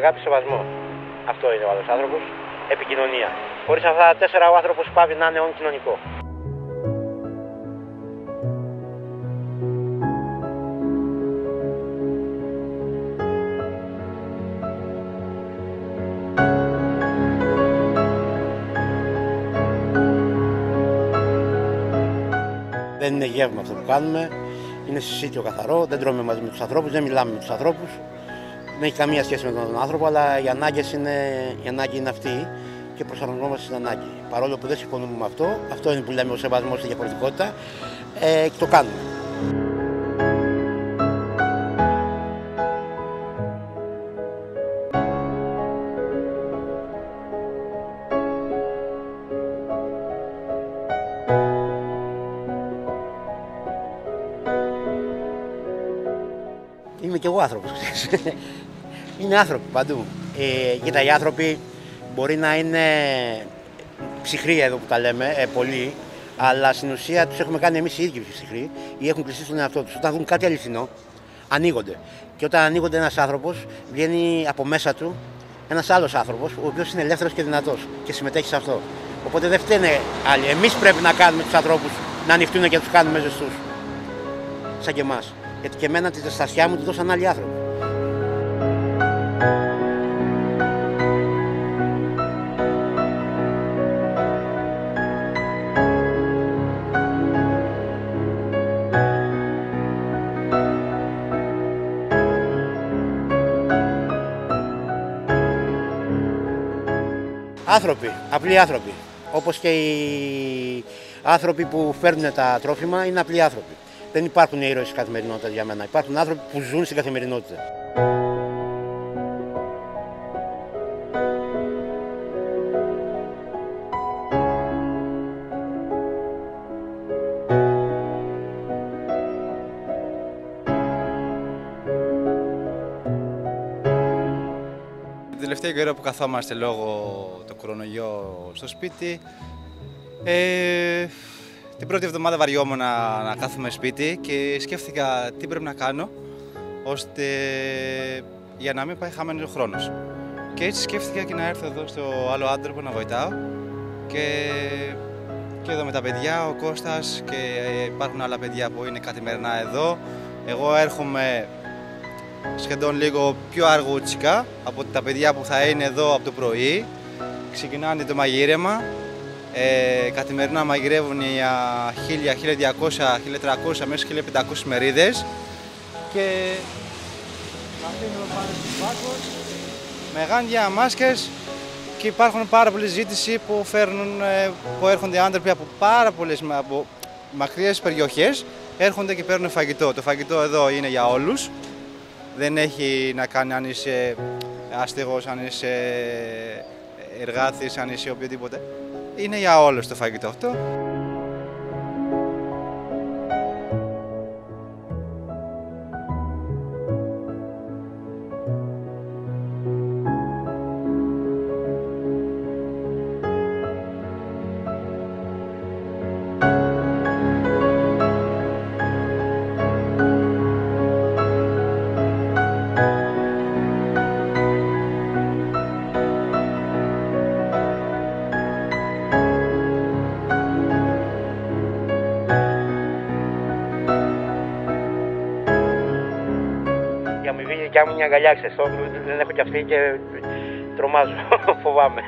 αγάπη, σεβασμό. Αυτό είναι ο άλλος άνθρωπος. Επικοινωνία. Χωρίς αυτά τα τέσσερα ο άνθρωπος πάβει να είναι όν κοινωνικό. Δεν είναι γεύμα αυτό που κάνουμε, είναι συσίτιο καθαρό, δεν τρώμε μαζί με τους ανθρώπους, δεν μιλάμε με τους ανθρώπους. Δεν έχει καμία σχέση με τον άνθρωπο, αλλά οι ανάγκες είναι, η ανάγκη είναι αυτή και προσαρμοζόμαστε στην ανάγκη. Παρόλο που δεν συμφωνούμε με αυτό, αυτό είναι που λέμε ο σεβασμός στη διαφορετικότητα, και το κάνουμε. Είμαι και εγώ άνθρωπος, ξέρεις. Είναι άνθρωποι παντού. Κοίτα, οι άνθρωποι μπορεί να είναι ψυχροί εδώ που τα λέμε, πολλοί, αλλά στην ουσία τους έχουμε κάνει εμείς οι ίδιοι ψυχροί ή έχουν κλειστεί στον εαυτό τους. Όταν δουν κάτι αληθινό, ανοίγονται. Και όταν ανοίγονται ένας άνθρωπος, βγαίνει από μέσα του ένας άλλος άνθρωπος, ο οποίος είναι ελεύθερος και δυνατός και συμμετέχει σε αυτό. Οπότε δεν φταίνε άλλοι. Εμείς πρέπει να κάνουμε τους ανθρώπους να ανοιχτούν και να τους κάνουμε ζεστούς. Σαν και εμάς. Γιατί και εμένα τη ζεστασιά μου τη δώσαν άλλοι άνθρωποι. Άνθρωποι, απλοί άνθρωποι. Όπως και οι άνθρωποι που φέρνουν τα τρόφιμα είναι απλοί άνθρωποι. Δεν υπάρχουν ήρωες στην καθημερινότητα για μένα. Υπάρχουν άνθρωποι που ζουν στην καθημερινότητα. Την τελευταία καιρό που καθόμαστε λόγω του κορονοϊού στο σπίτι, την πρώτη εβδομάδα βαριόμουν να κάθομαι σπίτι και σκέφτηκα τι πρέπει να κάνω ώστε για να μην πάει χαμένος ο χρόνος. Και έτσι σκέφτηκα και να έρθω εδώ στο άλλο άνθρωπο να βοηθάω και εδώ με τα παιδιά, ο Κώστας και υπάρχουν άλλα παιδιά που είναι καθημερινά εδώ. Εγώ έρχομαι σχεδόν λίγο πιο αργούτσικα από τα παιδιά που θα είναι εδώ από το πρωί. Ξεκινάνε το μαγείρεμα. Καθημερινά μαγειρεύουν για 1.000, 1.200, 1.300 μέσα 1.500 μερίδες και αφήνουμε πάνω στους μπάκους μεγάντια, μάσκες και υπάρχουν πάρα πολλές ζήτηση που, που έρχονται άνθρωποι από πάρα πολλές μακριές περιοχές, έρχονται και παίρνουν φαγητό. Το φαγητό εδώ είναι για όλους, δεν έχει να κάνει αν είσαι άστεγος, αν είσαι εργάτης, αν είσαι οποιοδήποτε. Είναι για όλους το φαγητό αυτό. Η δικιά μου είναι αγκαλιάξε, δεν έχω κι αυτή και τρομάζω, φοβάμαι.